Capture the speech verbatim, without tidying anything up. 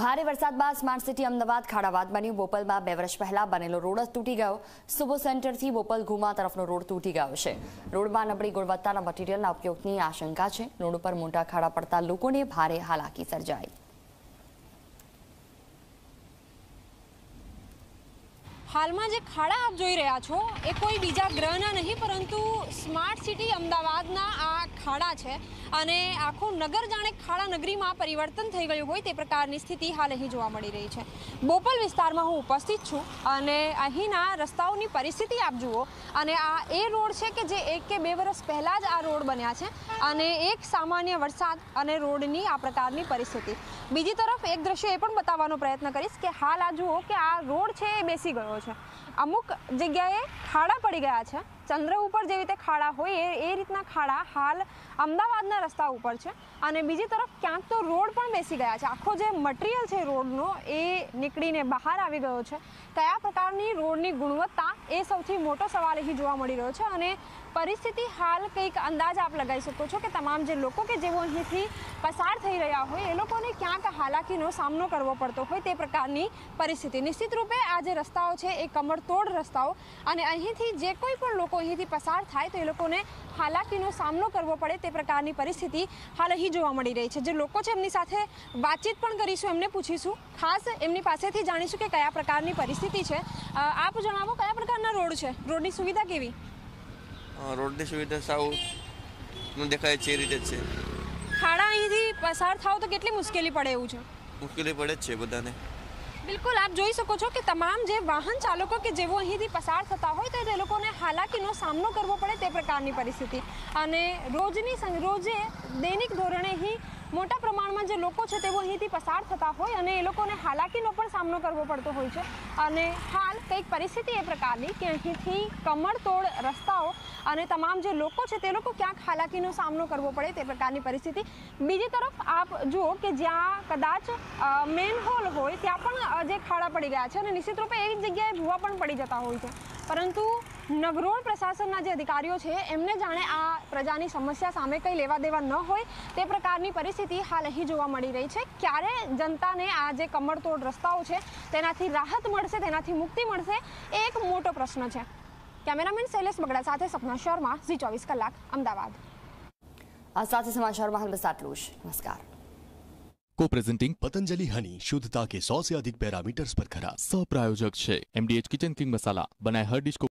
ભારે વરસાદ બાદ સ્માર્ટ સિટી અમદાવાદ ખાડાવાદ બન્યું. બોપલમાં બે વર્ષ પહેલા બનેલો રોડ તૂટી ગયો. સુબો સેન્ટરથી બોપલ ઘુમા તરફનો રોડ તૂટી ગયો છે. રોડમાં નબળી ગુણવત્તાના મટીરિયલના ઉપયોગની આશંકા છે. રોડ પર મોટા ખાડા પડતા લોકોને ભારે હાલાકી સર્જાઈ. હાલમાં જે ખાડા આપ જોઈ રહ્યા છો એ કોઈ બીજા ગ્રહના નહીં પરંતુ સ્માર્ટ સિટી અમદાવાદના આ ખાડા છે અને આખું નગર જાણે ખાડા નગરીમાં પરિવર્તન થઈ ગયું હોય તે પ્રકારની સ્થિતિ હાલ અહીં જોવા મળી રહી છે. બોપલ વિસ્તારમાં હું ઉપસ્થિત છું અને અહીંના રસ્તાઓની પરિસ્થિતિ આપ જુઓ. અને આ એ રોડ છે કે જે એક કે બે વર્ષ પહેલાં જ આ રોડ બન્યા છે અને એક સામાન્ય વરસાદ અને રોડની આ પ્રકારની પરિસ્થિતિ. બીજી તરફ એક દ્રશ્ય એ પણ બતાવવાનો પ્રયત્ન કરીશ કે હાલ આ જુઓ કે આ રોડ છે એ બેસી ગયો છે. અમુક જગ્યાએ ખાડા પડી ગયા છે. ચંદ્ર ઉપર જેવી રીતે ખાડા હોય એ રીતના ખાડા હાલ અમદાવાદના રસ્તા ઉપર છે અને બીજી તરફ ક્યાંક તો રોડ પણ બેસી ગયા છે. આખો જે મટીરિયલ છે રોડનો એ નીકળીને બહાર આવી ગયો છે. કયા પ્રકારની રોડની ગુણવત્તા એ સૌથી મોટો સવાલ અહીં જોવા મળી રહ્યો છે અને પરિસ્થિતિ હાલ કંઈક અંદાજ આપ લગાવી શકો છો કે તમામ જે લોકો કે જેઓ અહીંથી પસાર થઈ રહ્યા હોય એ લોકોને ક્યાંક હાલાકીનો સામનો કરવો પડતો હોય તે પ્રકારની પરિસ્થિતિ. નિશ્ચિત રૂપે આ જે રસ્તાઓ છે એ કમરતોડ રસ્તાઓ અને અહીંથી જે કોઈ પણ લોકો અહીંથી પસાર થાય તો એ લોકોને હાલાકીનો સામનો કરવો પડે તે પ્રકારની પરિસ્થિતિ હાલ અહીં જોવા મળી રહી છે. જે લોકો છે એમની સાથે વાતચીત પણ કરીશું, એમને પૂછીશું, ખાસ એમની પાસેથી જાણીશું કે કયા પ્રકારની પરિસ્થિતિ છે. આપ જણાવો કયા પ્રકારના રોડ છે, રોડની સુવિધા કેવી? રોડની સુવિધા સાવ દેખાય છે એ રીતે જ છે. ખાડા અહીંથી પસાર થાવ તો કેટલી મુશ્કેલી પડે એવું છે? મુશ્કેલી પડે જ છે બધાને. બિલકુલ આપ જોઈ શકો છો કે તમામ જે વાહન ચાલકો કે જેઓ અહીંથી પસાર થતા હોય તો તે લોકોને હાલાકીનો સામનો કરવો પડે તે પ્રકારની પરિસ્થિતિ. અને રોજની રોજે દૈનિક ધોરણે અહીં મોટા પ્રમાણમાં જે લોકો છે તેઓ અહીંથી પસાર થતા હોય અને એ લોકોને હાલાકીનો પણ સામનો કરવો પડતો હોય છે. અને હાલ કંઈક પરિસ્થિતિ એ પ્રકારની કે અહીંથી કમરતોડ રસ્તાઓ અને તમામ જે લોકો છે તે લોકો ક્યાંક હાલાકીનો સામનો કરવો પડે તે પ્રકારની પરિસ્થિતિ. બીજી તરફ આપ જુઓ કે જ્યાં કદાચ મેનહોલ હોય ત્યાં પણ જે ખાડા પડી ગયા છે અને નિશ્ચિત રૂપે એવી જગ્યાએ ભૂવા પણ પડી જતા હોય છે. પરંતુ નગરોળ પ્રશાસનના જે અધિકારીઓ છે એમને જાણે આ પ્રજાની સમસ્યા સામે કંઈ લેવા દેવા ન હોય તે પ્રકારની પરિસ્થિતિ હાલ અહીં જોવા મળી રહી છે. ક્યારે જનતાને આ જે કમરતોડ રસ્તાઓ છે તેનાથી રાહત મળશે, તેનાથી મુક્તિ મળશે એ એક મોટો પ્રશ્ન છે. કેમેરામેન શૈલેષ બગડા સાથે સપના શર્મા, ઝી ચોવીસ કલાક, અમદાવાદ. આ સાથે સમાચારમાં હાલ બસ આટલું જ. નમસ્કાર. को प्रेजेंटिंग पतंजलि हनी, शुद्धता के सौ से अधिक पैरामीटर्स पर खरा सह प्रायोजक छे एमडीएच किचन किंग मसाला बनाए हर डिश को